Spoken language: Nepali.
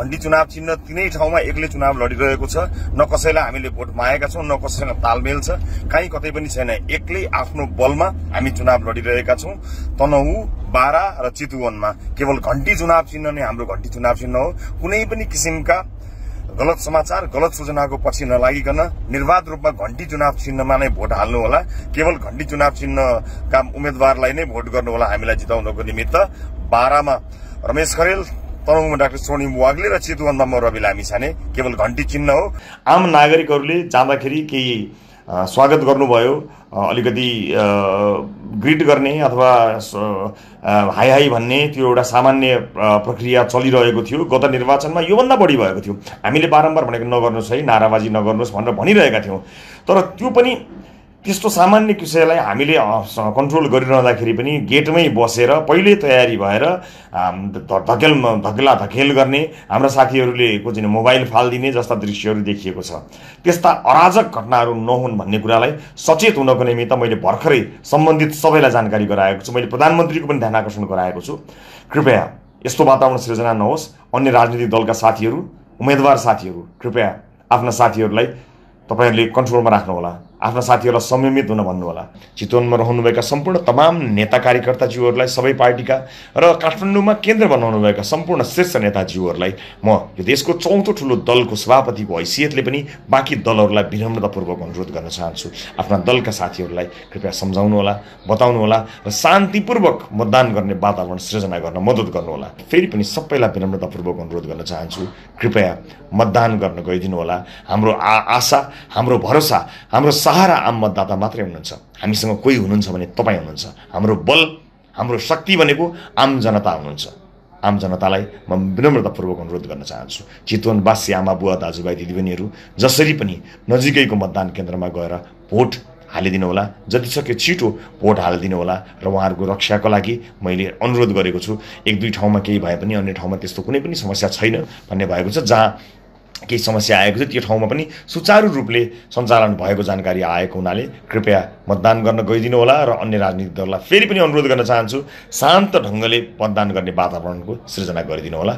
घण्टी चुनाव चिन्ह तीनै ठाउँमा एकले चुनाव लडिरहेको छ न कसैलाई हामीले भोट मागेका छौं न कसैसँग तालमेल छ कहीं कतै पनि छैन एकले आफ्नो बलमा हामी चुनाव लडिरहेका छौं तनहु बारा र चितुवनमा केवल घण्टी चुनाव चिन्ह नै हाम्रो घण्टी चुनाव चिन्ह हो कुनै पनि किसिमका गलत समाचार गलत सूचनाको पछि नलागिकन निर्वाध रूपमा घण्टी चुनाव चिन्हमा नै भोट हाल्नु होला केवल घण्टी चुनाव चिन्हका उम्मेदवारलाई नै भोट गर्नु होला हामीलाई जिताउनको निमित्त बारामा रमेश खरेल तनहुँमा डाक्टर सोनिम वाग्ले र चितवनमा म रवि लामी छाने केवल घण्टी चिन्ह हो। आम नागरिकहरूले जाँदाखेरि केही स्वागत गर्नुभयो अलिकति ग्रीट गर्ने अथवा हाई हाई भन्ने त्यो एउटा सामान्य प्रक्रिया चलिरहेको थियो। गत निर्वाचनमा यो भन्दा बढी भएको थियो। हामीले बारम्बार भनेको नगर्नुस् है नाराबाजी नगर्नुस् भनेर भनिरहेका थियौं तर त्यो पनि त्यस्तो सामान्य विषयलाई हामीले कन्ट्रोल गरिरहँदाखेरि पनि गेटमै बसेर पहिले तयारी भएर धकेल गर्ने हाम्रा साथीहरूले कुनै मोबाइल फाल्दिने जस्ता दृश्यहरू देखिएको छ। त्यस्ता अराजक घटनाहरू नहुन् भन्ने कुरालाई सचेत हुनको निमित्त मैले भर्खरै सम्बन्धित सबैलाई जानकारी गराएको छु। मैले प्रधानमन्त्रीको पनि ध्यान आकर्षण गराएको छु। कृपया यस्तो वातावरण सृजना नहोस्। अन्य राजनीतिक दलका साथीहरू उम्मेदवार साथीहरू कृपया आफ्ना साथीहरूलाई तपाईहरुले कन्ट्रोलमा राख्नु होला आफ्ना साथीहरुलाई संयमित हुन भन्नु होला। चितवनमा रहनुभएका सम्पूर्ण तमाम नेता कार्यकर्ताज्यूहरुलाई सबै पार्टीका र काठमाडौँमा केन्द्र बनाउनुभएका सम्पूर्ण शीर्ष नेताज्यूहरुलाई म यो देशको चौथो ठूलो दलको सभापतिको हैसियतले पनि बाकी दलहरुलाई विनम्रतापूर्वक अनुरोध गर्न चाहन्छु। आफ्ना दलका साथीहरुलाई कृपया सम्झाउनु होला बताउनु होला र शान्तिपूर्वक मतदान गर्ने वातावरण सृजना गर्न मद्दत गर्नु होला। फेरि पनि सबैलाई विनम्रतापूर्वक अनुरोध गर्न चाहन्छु कृपया मतदान गर्न गइदिनु होला। हाम्रो आशा हाम्रो भरोसा हाम्रो सहारा आम मतदाता मात्रै हुनुहुन्छ। हामीसँग कोही हुनुहुन्छ भने तपाई हुनुहुन्छ। हाम्रो बल हाम्रो शक्ति भनेको आम जनता हुनुहुन्छ। आम जनतालाई म विनम्रतापूर्वक अनुरोध गर्न चाहन्छु चितवनवासी आमा बुवा दाजुभाइ दिदीबहिनीहरू जसरी पनि नजिकैको मतदान केन्द्रमा गएर भोट हालिदिनु होला। जतिसक्दो छिटो भोट हालिदिनु होला र उहाँहरूको रक्षाको लागि मैले अनुरोध गरेको छु। एक दुई ठाउँमा केही भए पनि अन्य ठाउँमा त्यस्तो कुनै पनि समस्या छैन भन्ने भएको छ। जहाँ केही समस्या आएको थियो त्यो ठाउँमा पनि सुचारू रूपले सञ्चालन भएको जानकारी आएको हुनाले कृपया मतदान गर्न गइदिनु होला र अन्य राजनीतिक दललाई फेरि पनि अनुरोध गर्न चाहन्छु शान्त ढंगले मतदान गर्ने वातावरणको सृजना गरिदिनु होला।